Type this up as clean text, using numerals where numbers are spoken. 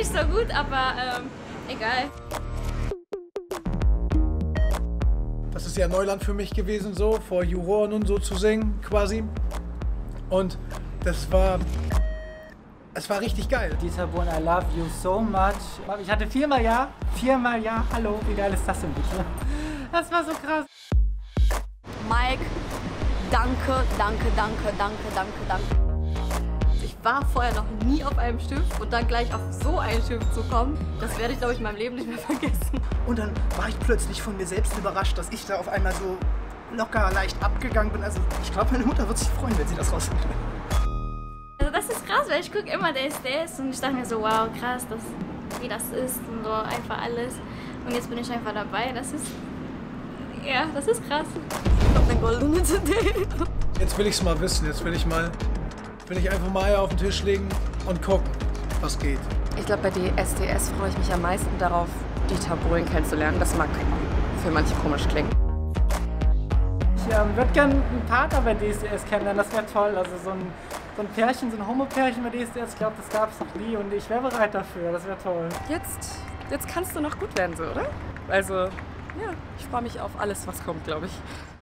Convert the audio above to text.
nicht so gut, aber egal. Das ist ja Neuland für mich gewesen, so vor Juroren und so zu singen quasi. Und das war... Es war richtig geil. Dieter Bohlen, I love you so much. Ich hatte viermal Ja, hallo, wie geil ist das denn bitte? Das war so krass. Mike, danke. Ich war vorher noch nie auf einem Schiff und dann gleich auf so ein Schiff zu kommen, das werde ich, glaube ich, in meinem Leben nicht mehr vergessen. Und dann war ich plötzlich von mir selbst überrascht, dass ich da auf einmal so locker, leicht abgegangen bin. Also ich glaube, meine Mutter wird sich freuen, wenn sie das rausfindet. Das ist krass, weil ich gucke immer, der ist das und ich dachte mir so, wow, krass, das, wie das ist und so, einfach alles. Und jetzt bin ich einfach dabei, das ist, ja, das ist krass. Ich hab eine goldene CD. Jetzt will ich es mal wissen, jetzt will ich einfach mal Eier auf den Tisch legen und gucken, was geht. Ich glaube, bei DSDS freue ich mich am meisten darauf, Dieter Bohlen kennenzulernen. Das mag für manche komisch klingen. Ich würde gerne einen Partner bei DSDS kennenlernen, das wäre toll. Also so ein Pärchen, so ein Homo-Pärchen bei DSDS, ich glaube, das gab es noch nie und ich wäre bereit dafür, das wäre toll. Jetzt kannst du noch gut werden, so, oder? Also, ja, ich freue mich auf alles, was kommt, glaube ich.